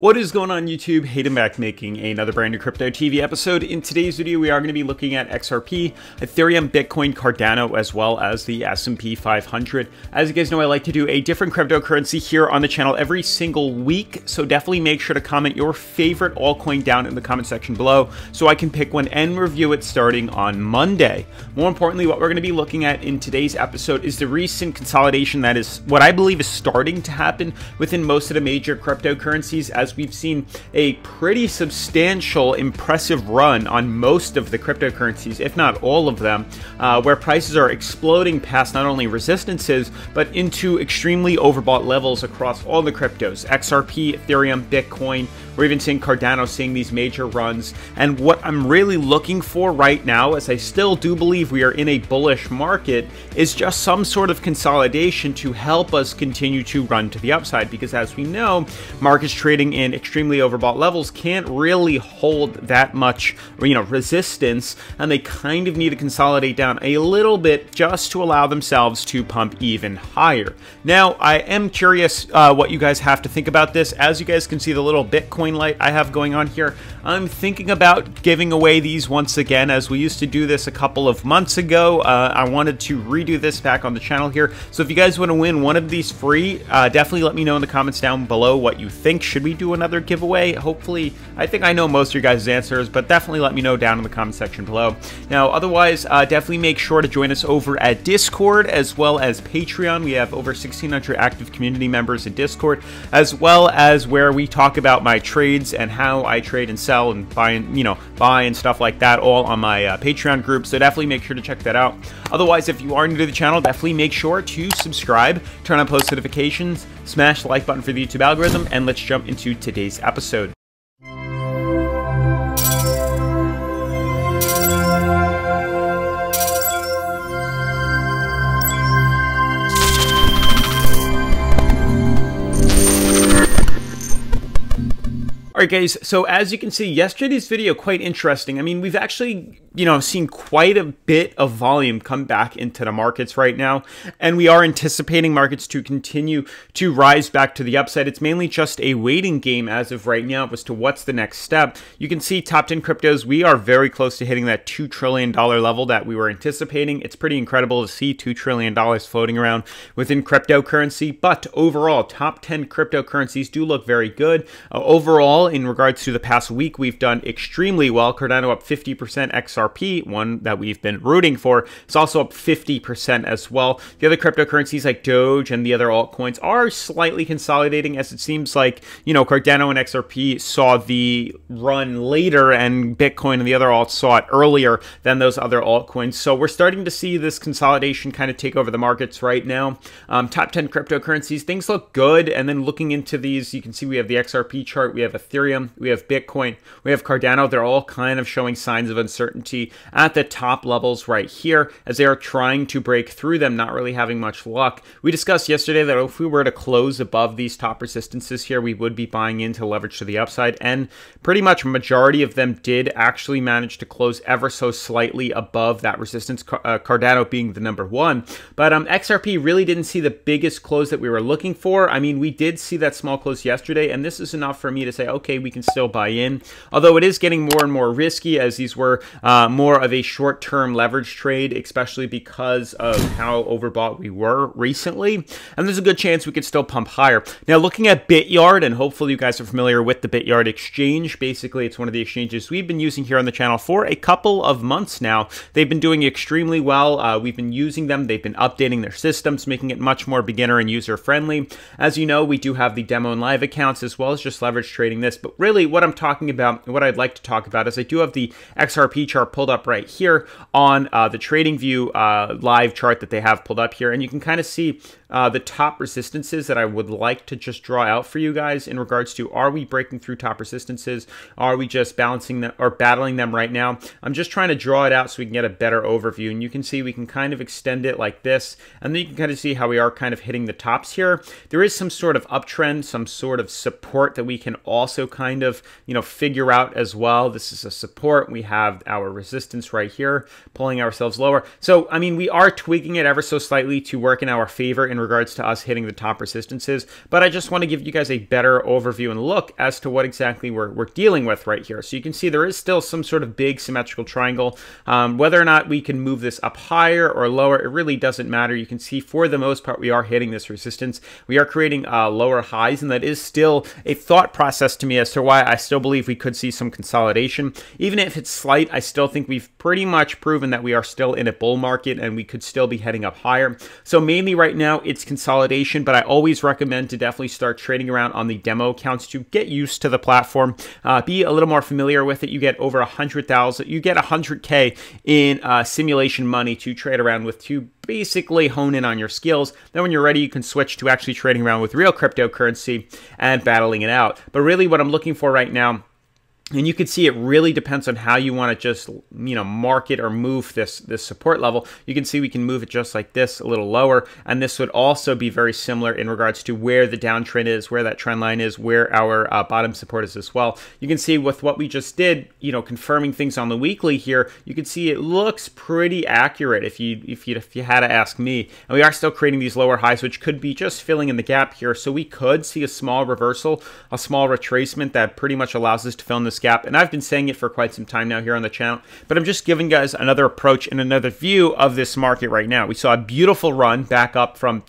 What is going on YouTube? Hayden back making another brand new Crypto TV episode. In today's video, we are going to be looking at XRP, Ethereum, Bitcoin, Cardano, as well as the S&P 500. As you guys know, I like to do a different cryptocurrency here on the channel every single week. So definitely make sure to comment your favorite altcoin down in the comment section below so I can pick one and review it starting on Monday. More importantly, what we're going to be looking at in today's episode is the recent consolidation that is what I believe is starting to happen within most of the major cryptocurrencies, as we've seen a pretty substantial, impressive run on most of the cryptocurrencies, if not all of them, where prices are exploding past not only resistances, but into extremely overbought levels across all the cryptos, XRP, Ethereum, Bitcoin. We're even seeing Cardano seeing these major runs. And what I'm really looking for right now, as I still do believe we are in a bullish market, is just some sort of consolidation to help us continue to run to the upside. Because as we know, markets trading in extremely overbought levels can't really hold that much, resistance, and they kind of need to consolidate down a little bit just to allow themselves to pump even higher. Now, I am curious what you guys have to think about this. As you guys can see, the little Bitcoin light I have going on here, I'm thinking about giving away these once again, as we used to do this a couple of months ago. I wanted to redo this back on the channel here. So if you guys want to win one of these free, definitely let me know in the comments down below what you think. Should we do another giveaway? Hopefully, I think I know most of your guys' answers, but definitely let me know down in the comment section below. Now, otherwise, definitely make sure to join us over at Discord as well as Patreon. We have over 1,600 active community members in Discord, as well as where we talk about my trades and how I trade and sell and buy and stuff like that, all on my Patreon group. So definitely make sure to check that out. Otherwise, if you are new to the channel, definitely make sure to subscribe, turn on post notifications, smash the like button for the YouTube algorithm, and let's jump into today's episode. All right, guys, so as you can see, yesterday's video, quite interesting. I mean, we've actually, seen quite a bit of volume come back into the markets right now, and we are anticipating markets to continue to rise back to the upside. It's mainly just a waiting game as of right now as to what's the next step. You can see top 10 cryptos, we are very close to hitting that $2 trillion level that we were anticipating. It's pretty incredible to see $2 trillion floating around within cryptocurrency, but overall, top 10 cryptocurrencies do look very good. Overall, in regards to the past week, we've done extremely well. Cardano up 50%, XRP, one that we've been rooting for, is also up 50% as well. The other cryptocurrencies like Doge and the other altcoins are slightly consolidating, as it seems like, Cardano and XRP saw the run later and Bitcoin and the other alts saw it earlier than those other altcoins. So we're starting to see this consolidation kind of take over the markets right now. Top 10 cryptocurrencies, things look good. And then looking into these, you can see we have the XRP chart, we have Ethereum, we have Bitcoin, we have Cardano. They're all kind of showing signs of uncertainty at the top levels right here as they are trying to break through them, not really having much luck. We discussed yesterday that if we were to close above these top resistances here, we would be buying into leverage to the upside, and pretty much majority of them did actually manage to close ever so slightly above that resistance, Cardano being the number one. But XRP really didn't see the biggest close that we were looking for. I mean, we did see that small close yesterday, and this is enough for me to say, okay, we can still buy in, although it is getting more and more risky as these were more of a short-term leverage trade, especially because of how overbought we were recently. And there's a good chance we could still pump higher. Now, looking at BitYard, and hopefully you guys are familiar with the BitYard exchange. Basically, it's one of the exchanges we've been using here on the channel for a couple of months now. They've been doing extremely well. We've been using them. They've been updating their systems, making it much more beginner and user-friendly. As you know, we do have the demo and live accounts as well as just leverage trading this. But really what I'm talking about and what I'd like to talk about is I do have the XRP chart pulled up right here on the Trading View live chart that they have pulled up here. And you can kind of see the top resistances that I would like to just draw out for you guys in regards to, are we breaking through top resistances? Are we just balancing them or battling them right now? I'm just trying to draw it out so we can get a better overview. And you can see we can kind of extend it like this. And then you can kind of see how we are kind of hitting the tops here. There is some sort of uptrend, some sort of support that we can also kind of figure out as well. This is a support. We have our resistance right here, pulling ourselves lower. So I mean, we are tweaking it ever so slightly to work in our favor in in regards to us hitting the top resistances, but I just want to give you guys a better overview and look as to what exactly we're dealing with right here. So you can see there is still some sort of big symmetrical triangle. Whether or not we can move this up higher or lower, it really doesn't matter. You can see for the most part, we are hitting this resistance. We are creating lower highs, and that is still a thought process to me as to why I still believe we could see some consolidation. Even if it's slight, I still think we've pretty much proven that we are still in a bull market and we could still be heading up higher. So mainly right now it's consolidation, but I always recommend to definitely start trading around on the demo accounts to get used to the platform, be a little more familiar with it. You get over 100,000, you get 100K in simulation money to trade around with to basically hone in on your skills. Then when you're ready, you can switch to actually trading around with real cryptocurrency and battling it out. But really what I'm looking for right now, and you can see it really depends on how you want to just, you know, market or move this support level. You can see we can move it just like this, a little lower. And this would also be very similar in regards to where the downtrend is, where that trend line is, where our bottom support is as well. You can see with what we just did, you know, confirming things on the weekly here, you can see it looks pretty accurate if you had to ask me. And we are still creating these lower highs, which could be just filling in the gap here. So we could see a small reversal, a small retracement that pretty much allows us to fill in this gap. And I've been saying it for quite some time now here on the channel, but I'm just giving guys another approach and another view of this market right now. We saw a beautiful run back up from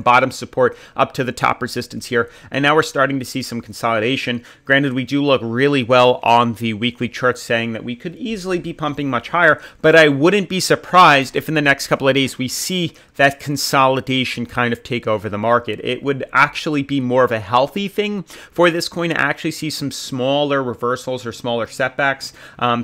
bottom support up to the top resistance here, and now we're starting to see some consolidation. Granted, we do look really well on the weekly chart, saying that we could easily be pumping much higher, but I wouldn't be surprised if in the next couple of days we see that consolidation kind of take over the market. It would actually be more of a healthy thing for this coin to actually see some smaller reversals or smaller setbacks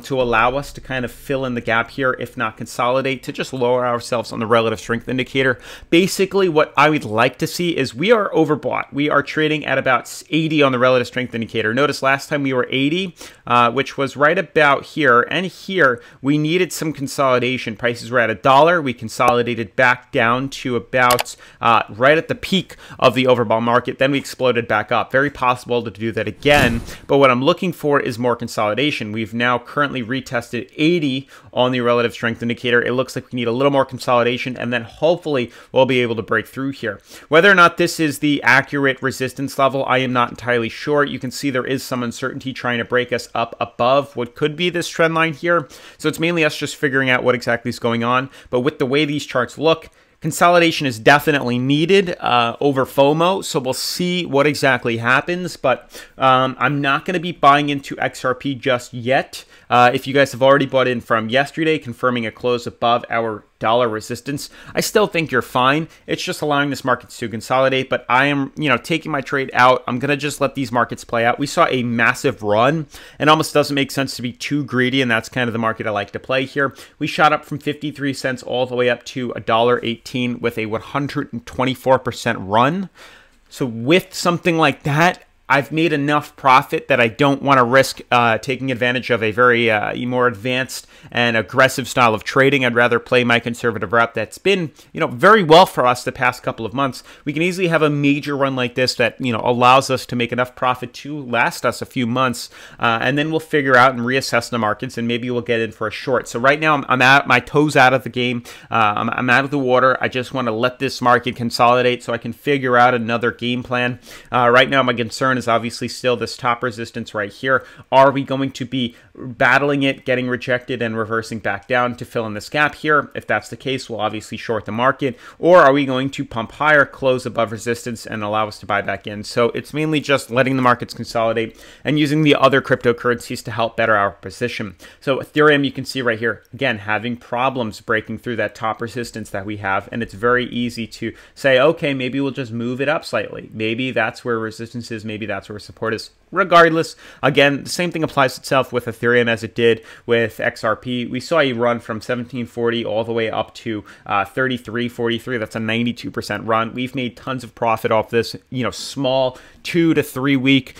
to allow us to kind of fill in the gap here, if not consolidate, to just lower ourselves on the relative strength indicator. Basically, what I would like to see is we are overbought. We are trading at about 80 on the relative strength indicator. Notice last time we were 80, which was right about here. And here we needed some consolidation. Prices were at $1. We consolidated back down to about right at the peak of the overbought market. Then we exploded back up. Very possible to do that again. But what I'm looking for is more consolidation. We've now currently retested 80 on the relative strength indicator. It looks like we need a little more consolidation, and then hopefully we'll be able to break through here. Whether or not this is the accurate resistance level, I am not entirely sure. You can see there is some uncertainty trying to break us up above what could be this trend line here. So it's mainly us just figuring out what exactly is going on. But with the way these charts look, consolidation is definitely needed over FOMO, so we'll see what exactly happens, but I'm not going to be buying into XRP just yet. If you guys have already bought in from yesterday, confirming a close above our dollar resistance, I still think you're fine. It's just allowing this market to consolidate, but I am, you know, taking my trade out. I'm going to just let these markets play out. We saw a massive run and almost doesn't make sense to be too greedy, and that's kind of the market I like to play here. We shot up from 53 cents all the way up to $1.18 with a 124% run. So with something like that, I've made enough profit that I don't want to risk taking advantage of a very more advanced and aggressive style of trading. I'd rather play my conservative route that's been, you know, very well for us the past couple of months. We can easily have a major run like this that, you know, allows us to make enough profit to last us a few months, and then we'll figure out and reassess the markets, and maybe we'll get in for a short. So right now I'm out, my toes out of the game. I'm out of the water. I just want to let this market consolidate so I can figure out another game plan. Right now my concern is obviously still this top resistance right here. Are we going to be battling it, getting rejected, and reversing back down to fill in this gap here? If that's the case, we'll obviously short the market. Or are we going to pump higher, close above resistance, and allow us to buy back in? So it's mainly just letting the markets consolidate and using the other cryptocurrencies to help better our position. So Ethereum, you can see right here, again, having problems breaking through that top resistance that we have, and it's very easy to say, okay, maybe we'll just move it up slightly. Maybe that's where resistance is, maybe that's where support is. Regardless, again, the same thing applies itself with Ethereum as it did with XRP. We saw a run from 1740 all the way up to 3343. That's a 92% run. We've made tons of profit off this, you know, small 2 to 3 week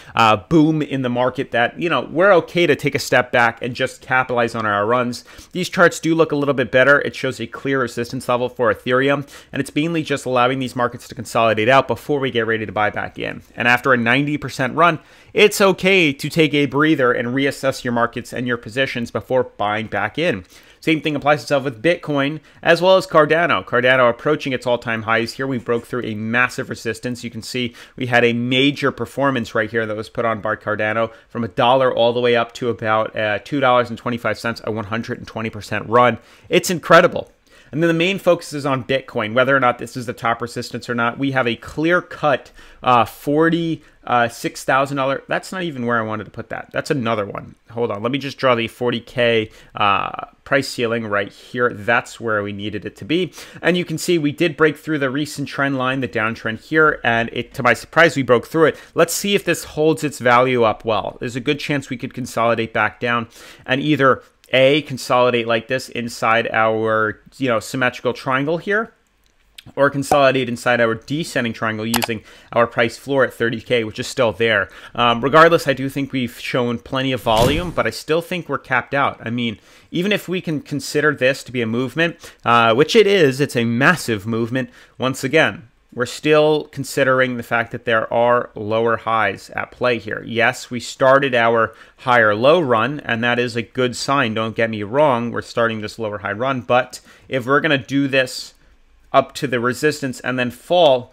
boom in the market that, you know, we're okay to take a step back and just capitalize on our runs. These charts do look a little bit better. It shows a clear resistance level for Ethereum, and it's mainly just allowing these markets to consolidate out before we get ready to buy back in. And after a 90% run, it's okay to take a breather and reassess your markets and your positions before buying back in. Same thing applies itself with Bitcoin as well as Cardano. Cardano approaching its all-time highs here. We broke through a massive resistance. You can see we had a major performance right here that was put on by Cardano from $1 all the way up to about $2.25, a 120% run. It's incredible. And then the main focus is on Bitcoin, whether or not this is the top resistance or not. We have a clear-cut $46,000. That's not even where I wanted to put that. That's another one. Hold on. Let me just draw the 40K price ceiling right here. That's where we needed it to be. And you can see we did break through the recent trend line, the downtrend here, and it, to my surprise, we broke through it. Let's see if this holds its value up well. There's a good chance we could consolidate back down and either A, consolidate like this inside our, you know, symmetrical triangle here, or consolidate inside our descending triangle using our price floor at 30K, which is still there. Regardless, I do think we've shown plenty of volume, but I still think we're capped out. I mean, even if we can consider this to be a movement, which it is, it's a massive movement, once again, we're still considering the fact that there are lower highs at play here. Yes, we started our higher low run, and that is a good sign. Don't get me wrong. We're starting this lower high run, but if we're going to do this up to the resistance and then fall,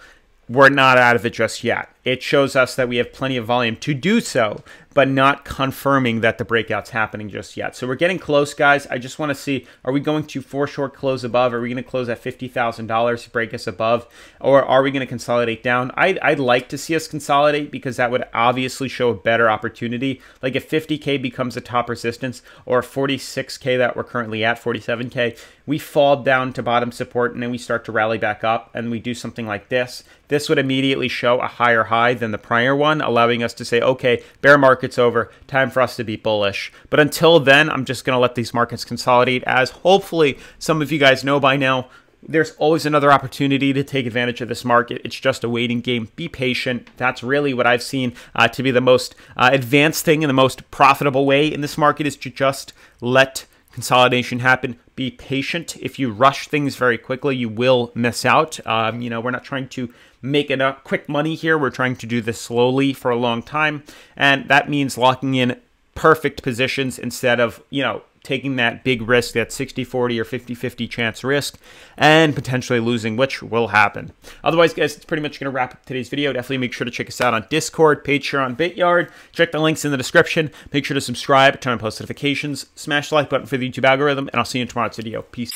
we're not out of it just yet. It shows us that we have plenty of volume to do so, but not confirming that the breakout's happening just yet. So we're getting close, guys. I just want to see, are we going to for short close above? Are we going to close at $50,000 to break us above? Or are we going to consolidate down? I'd like to see us consolidate because that would obviously show a better opportunity. Like if 50K becomes a top resistance or 46K that we're currently at, 47K, we fall down to bottom support and then we start to rally back up and we do something like this. This would immediately show a higher high than the prior one, allowing us to say, okay, bear market's over, time for us to be bullish. But until then, I'm just going to let these markets consolidate, as hopefully some of you guys know by now, there's always another opportunity to take advantage of this market. It's just a waiting game. Be patient. That's really what I've seen to be the most advanced thing and the most profitable way in this market, is to just let consolidation happen. Be patient. If you rush things very quickly, you will miss out. You know, we're not trying to make enough quick money here. We're trying to do this slowly for a long time. And that means locking in perfect positions instead of, you know, taking that big risk, that 60-40 or 50-50 chance risk, and potentially losing, which will happen. Otherwise, guys, it's pretty much going to wrap up today's video. Definitely make sure to check us out on Discord, Patreon, BitYard. Check the links in the description. Make sure to subscribe, turn on post notifications, smash the like button for the YouTube algorithm, and I'll see you in tomorrow's video. Peace.